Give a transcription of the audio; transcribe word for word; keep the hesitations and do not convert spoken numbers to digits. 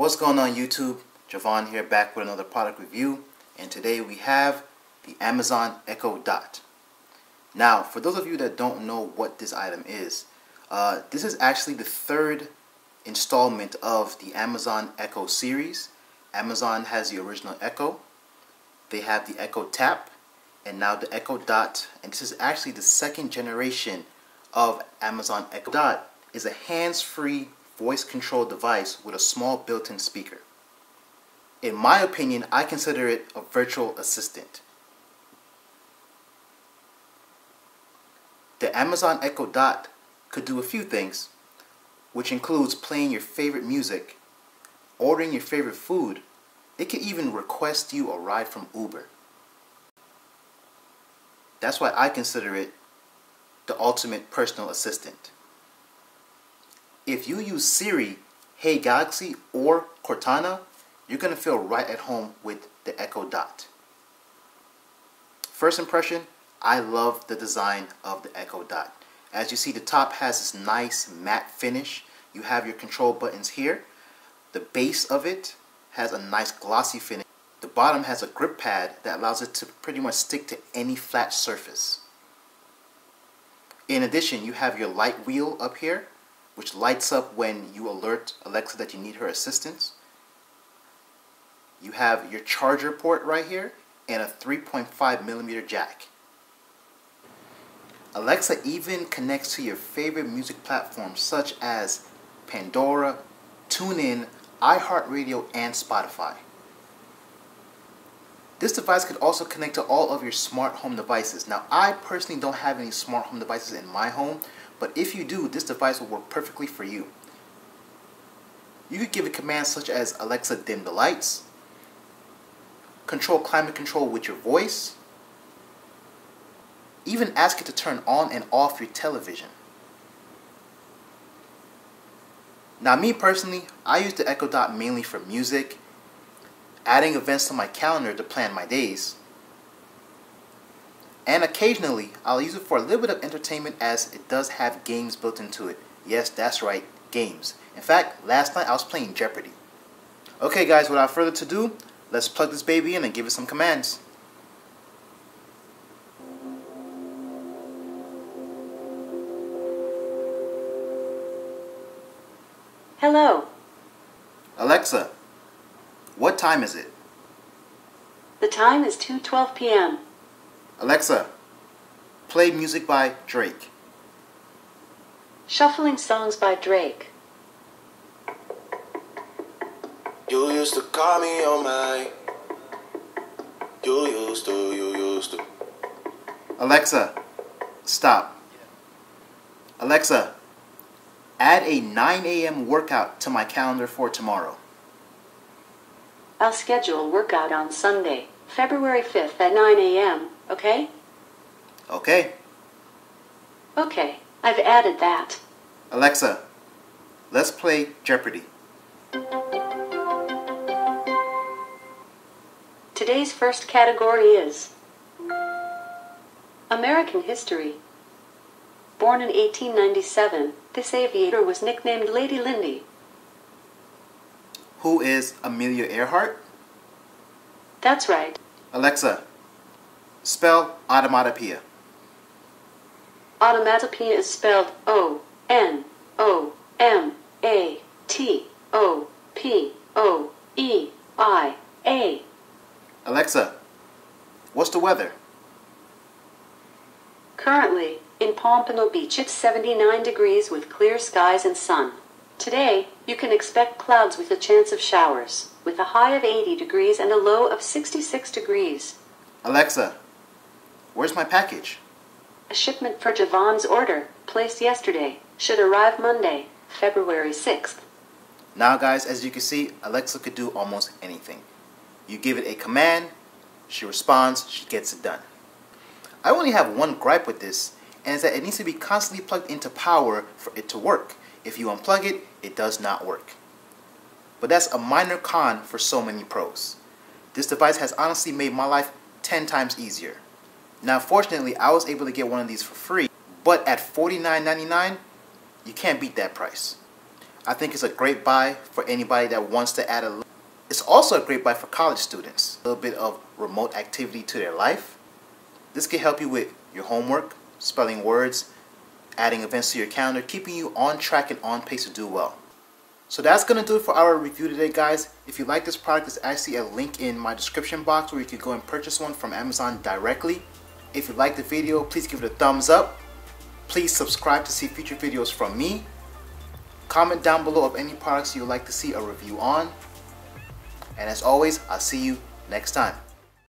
What's going on YouTube? Javon here, back with another product review, and today we have the Amazon Echo Dot. Now, for those of you that don't know what this item is, uh, this is actually the third installment of the Amazon Echo series. Amazon has the original Echo, they have the Echo Tap, and now the Echo Dot, and this is actually the second generation of Amazon Echo Dot. Is a hands-free voice-controlled device with a small built-in speaker. In my opinion, I consider it a virtual assistant. The Amazon Echo Dot could do a few things, which includes playing your favorite music, ordering your favorite food. It could even request you a ride from Uber. That's why I consider it the ultimate personal assistant. If you use Siri, Hey Galaxy, or Cortana, you're going to feel right at home with the Echo Dot. First impression, I love the design of the Echo Dot. As you see, the top has this nice matte finish. You have your control buttons here. The base of it has a nice glossy finish. The bottom has a grip pad that allows it to pretty much stick to any flat surface. In addition, you have your light wheel up here, which lights up when you alert Alexa that you need her assistance. You have your charger port right here and a three point five millimeter jack. Alexa even connects to your favorite music platforms such as Pandora, TuneIn, iHeartRadio, and Spotify. This device could also connect to all of your smart home devices. Now, I personally don't have any smart home devices in my home, but if you do, this device will work perfectly for you. You could give it commands such as Alexa, dim the lights, control climate control with your voice, even ask it to turn on and off your television. Now, me personally, I use the Echo Dot mainly for music, adding events to my calendar to plan my days, and occasionally I'll use it for a little bit of entertainment, as it does have games built into it. Yes, that's right, games. In fact, last night I was playing Jeopardy. Okay guys, without further ado, let's plug this baby in and give it some commands. Hello. Alexa, what time is it? The time is two twelve p m Alexa, play music by Drake. Shuffling songs by Drake. You used to call me on my... You used to, you used to. Alexa, stop. Alexa, add a nine a m workout to my calendar for tomorrow. I'll schedule a workout on Sunday, February fifth at nine a m, okay? Okay. Okay, I've added that. Alexa, let's play Jeopardy. Today's first category is American history. Born in eighteen ninety-seven, this aviator was nicknamed Lady Lindy. Who is Amelia Earhart? That's right. Alexa, spell onomatopoeia. Onomatopoeia is spelled O N O M A T O P O E I A. Alexa, what's the weather? Currently, in Pompano Beach, it's seventy-nine degrees with clear skies and sun. Today, you can expect clouds with a chance of showers, with a high of eighty degrees and a low of sixty-six degrees. Alexa, where's my package? A shipment for Javon's order, placed yesterday, should arrive Monday, February sixth. Now guys, as you can see, Alexa could do almost anything. You give it a command, she responds, she gets it done. I only have one gripe with this, and it's that it needs to be constantly plugged into power for it to work. If you unplug it, it does not work. But that's a minor con for so many pros. This device has honestly made my life ten times easier. Now fortunately, I was able to get one of these for free, but at forty-nine ninety-nine, you can't beat that price. I think it's a great buy for anybody that wants to add a. It's also a great buy for college students. A little bit of remote activity to their life. This can help you with your homework, spelling words, adding events to your calendar, keeping you on track and on pace to do well. So that's going to do it for our review today, guys. If you like this product, there's actually a link in my description box where you can go and purchase one from Amazon directly. If you like the video, please give it a thumbs up. Please subscribe to see future videos from me. Comment down below of any products you'd like to see a review on. And as always, I'll see you next time.